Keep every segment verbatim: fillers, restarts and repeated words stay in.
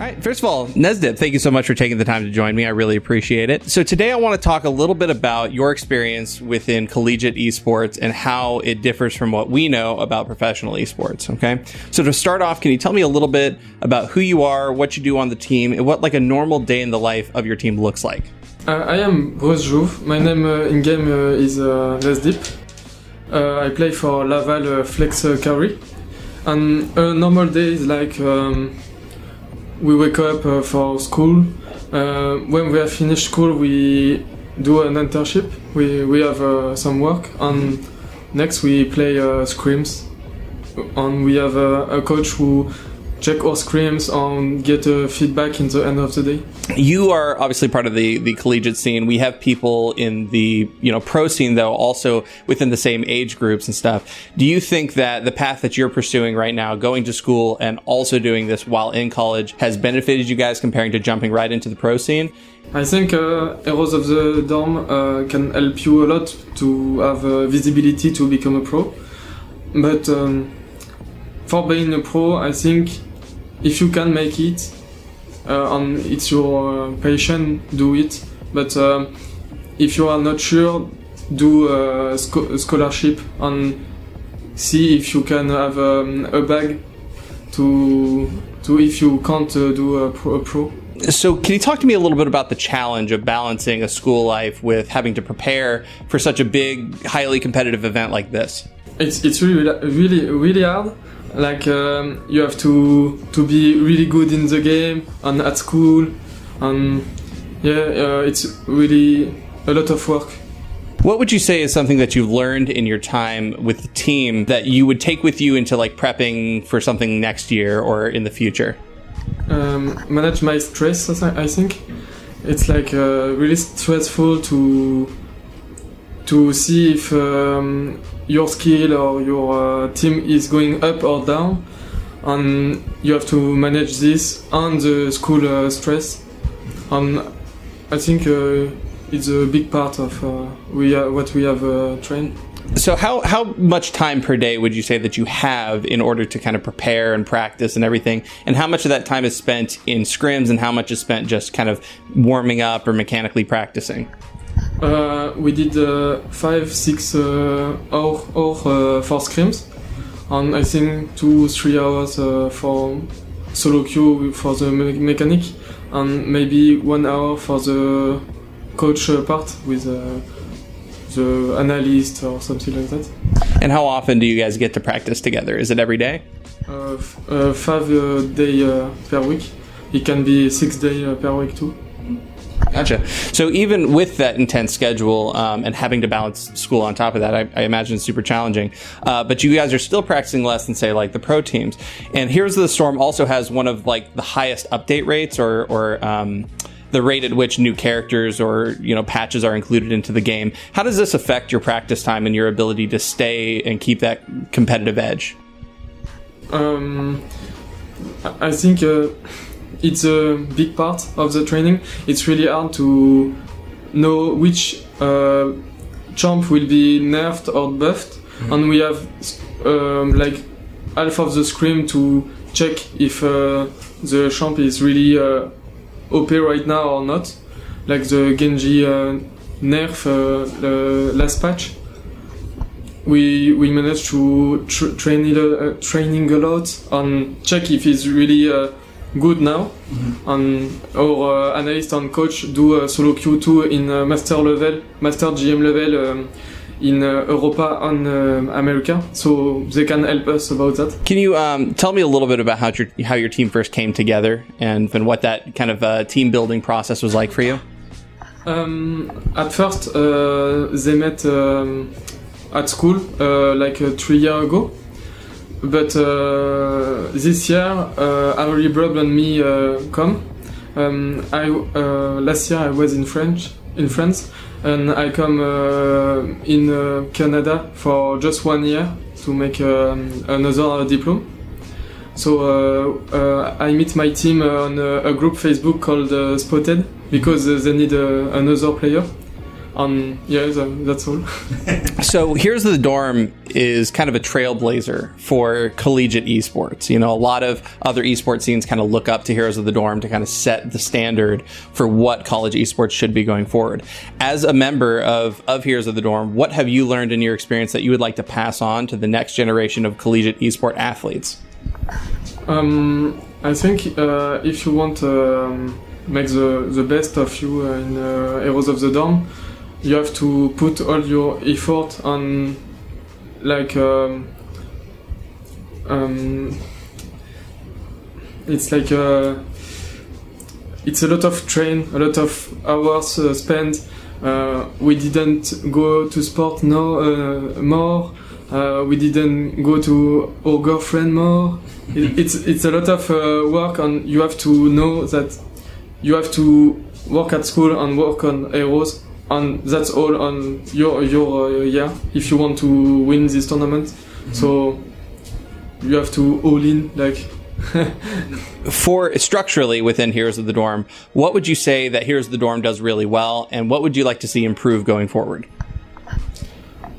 All right. First of all, Nesdip, thank you so much for taking the time to join me. I really appreciate it. So today I want to talk a little bit about your experience within collegiate esports and how it differs from what we know about professional esports. Okay. So to start off, can you tell me a little bit about who you are, what you do on the team, and what like a normal day in the life of your team looks like? Uh, I am Bruce Jouve. My name uh, in game uh, is uh, Nesdip. Uh, I play for Laval uh, Flex uh, carry. And a normal day is like, um, we wake up uh, for school. Uh, when we have finished school, we do an internship. We, we have uh, some work, and next we play uh, scrims. And we have uh, a coach who check our scrims and get uh, feedback in the end of the day. You are obviously part of the, the collegiate scene. We have people in the you know pro scene, though, also within the same age groups and stuff. Do you think that the path that you're pursuing right now, going to school and also doing this while in college, has benefited you guys comparing to jumping right into the pro scene? I think uh, Heroes of the Dorm uh, can help you a lot to have uh, visibility to become a pro. But um, for being a pro, I think if you can make it, uh, and it's your uh, passion, do it. But uh, if you are not sure, do a, sco- a scholarship and see if you can have um, a bag to, to if you can't uh, do a pro, a pro. So can you talk to me a little bit about the challenge of balancing a school life with having to prepare for such a big, highly competitive event like this? It's, it's really, really, really hard. Like um, you have to to be really good in the game and at school, and yeah, uh, it's really a lot of work. What would you say is something that you've learned in your time with the team that you would take with you into like prepping for something next year or in the future? Um, manage my stress. I think it's like uh, really stressful to to see if. Um, your skill or your uh, team is going up or down, and you have to manage this and the school uh, stress. And I think uh, it's a big part of uh, we uh, what we have uh, trained. So how, how much time per day would you say that you have in order to kind of prepare and practice and everything? And how much of that time is spent in scrims and how much is spent just kind of warming up or mechanically practicing? Uh, we did uh, five, six uh, hour, hour uh, for scrims, and I think two, three hours uh, for solo queue for the me- mechanic, and maybe one hour for the coach uh, part with uh, the analyst or something like that. And how often do you guys get to practice together? Is it every day? Uh, f- uh, five uh, day uh, per week. It can be six day uh, per week too. Gotcha. So even with that intense schedule um, and having to balance school on top of that, I, I imagine it's super challenging. Uh, but you guys are still practicing less than, say, like the pro teams. And Heroes of the Storm also has one of like the highest update rates, or or um, the rate at which new characters or you know patches are included into the game. How does this affect your practice time and your ability to stay and keep that competitive edge? Um, I think. Uh... It's a big part of the training. It's really hard to know which uh, champ will be nerfed or buffed, mm-hmm. and we have um, like half of the scrim to check if uh, the champ is really uh, O P right now or not, like the Genji uh, nerf uh, uh, last patch. We we managed to tr- train it, uh, training a lot and check if he's really. Uh, good now, mm-hmm. and our uh, analyst and coach do uh, solo Q two in uh, master level, master G M level um, in uh, Europa and uh, America, so they can help us about that. Can you um, tell me a little bit about how your, how your team first came together and, and what that kind of uh, team building process was like for you? Um, at first uh, they met um, at school uh, like uh, three years ago. But uh, this year, uh, Aurélie Brub and me uh, come. Um, I uh, last year I was in French, in France, and I come uh, in uh, Canada for just one year to make um, another uh, diploma. So uh, uh, I meet my team on a, a group Facebook called uh, Spotted because they need uh, another player. Um, yeah, that's all. So Heroes of the Dorm is kind of a trailblazer for collegiate esports. You know, a lot of other esports scenes kind of look up to Heroes of the Dorm to kind of set the standard for what college esports should be going forward. As a member of, of Heroes of the Dorm, what have you learned in your experience that you would like to pass on to the next generation of collegiate esport athletes? Um, I think uh, if you want to um, make the, the best of you uh, in uh, Heroes of the Dorm, you have to put all your effort on, like, um, um, it's like a, it's a lot of train, a lot of hours uh, spent. Uh, we didn't go to sport no uh, more. Uh, we didn't go to our girlfriend more. It, it's it's a lot of uh, work, and you have to know that you have to work at school and work on Heroes. And that's all on your your uh, yeah. If you want to win this tournament, mm-hmm. so you have to all in, like. For structurally within Heroes of the Dorm, what would you say that Heroes of the Dorm does really well, and what would you like to see improve going forward?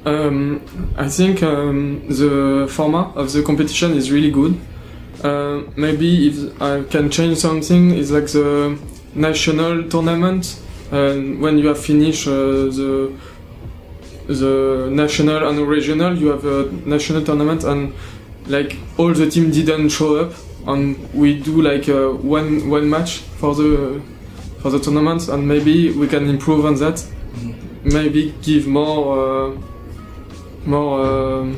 Um, I think um, the format of the competition is really good. Uh, maybe if I can change something, it's like the national tournament. And when you have finished uh, the the national and regional, you have a national tournament, and like all the team didn't show up, and we do like uh, one one match for the for the tournament, and maybe we can improve on that. Maybe give more uh, more. Uh,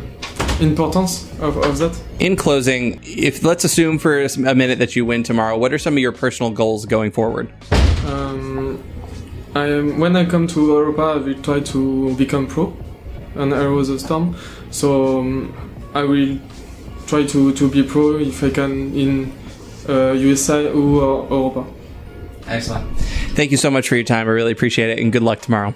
importance of, of that. In closing, if let's assume for a minute that you win tomorrow, what are some of your personal goals going forward? Um, I am, when I come to Europa, I will try to become pro on Heroes of the Storm. So um, I will try to, to be pro if I can in uh, U S A or Europa. Excellent. Thank you so much for your time. I really appreciate it, and good luck tomorrow.